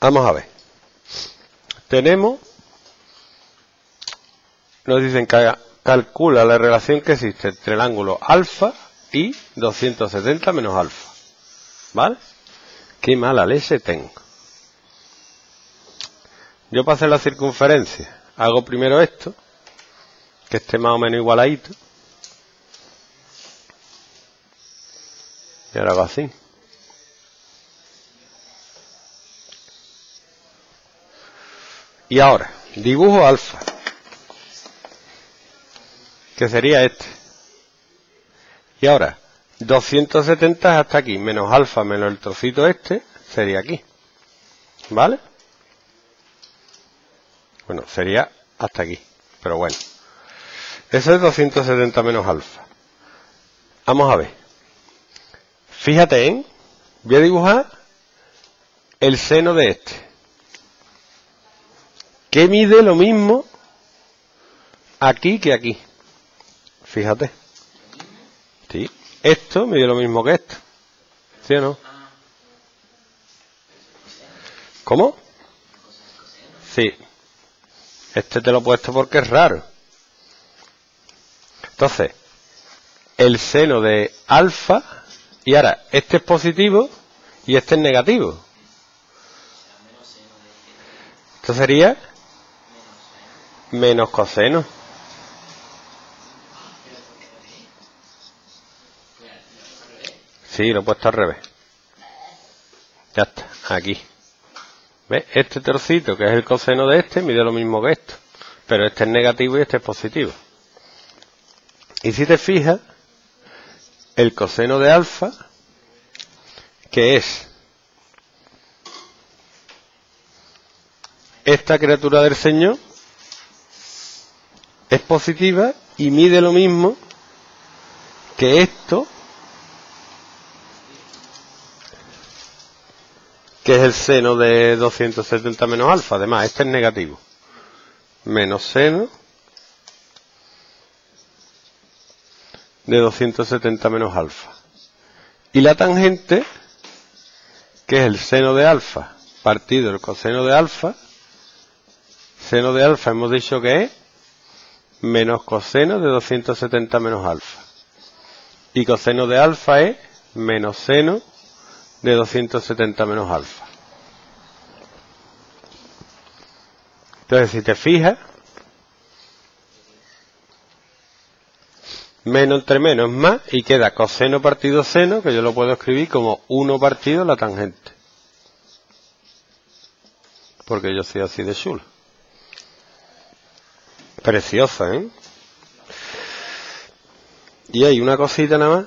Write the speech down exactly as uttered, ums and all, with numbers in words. Vamos a ver. Tenemos, nos dicen que calcula la relación que existe entre el ángulo alfa y doscientos setenta menos alfa. ¿Vale? Qué mala leche tengo. Yo para hacer la circunferencia hago primero esto, que esté más o menos igualadito. Y ahora va así. Y ahora, dibujo alfa, que sería este. Y ahora, doscientos setenta es hasta aquí, menos alfa menos el trocito este, sería aquí. ¿Vale? Bueno, sería hasta aquí, pero bueno. Eso es doscientos setenta menos alfa. Vamos a ver. Fíjate en, voy a dibujar el seno de este, que mide lo mismo aquí que aquí. Fíjate. Sí. Esto mide lo mismo que esto. ¿Sí o no? ¿Cómo? Sí. Este te lo he puesto porque es raro. Entonces, el seno de alfa, y ahora este es positivo y este es negativo. Esto sería menos coseno. Sí, lo he puesto al revés. Ya está, aquí. ¿Ves? Este trocito, que es el coseno de este, mide lo mismo que esto. Pero este es negativo y este es positivo. Y si te fijas, el coseno de alfa, que es esta criatura del Señor, es positiva y mide lo mismo que esto, que es el seno de doscientos setenta menos alfa. Además, este es negativo. Menos seno de doscientos setenta menos alfa. Y la tangente, que es el seno de alfa partido el coseno de alfa. Seno de alfa hemos dicho que es menos coseno de doscientos setenta menos alfa. Y coseno de alfa es menos seno de doscientos setenta menos alfa. Entonces, si te fijas, menos entre menos es más, y queda coseno partido seno, que yo lo puedo escribir como uno partido la tangente, porque yo soy así de chulo. Preciosa, ¿eh? Y hay una cosita nada más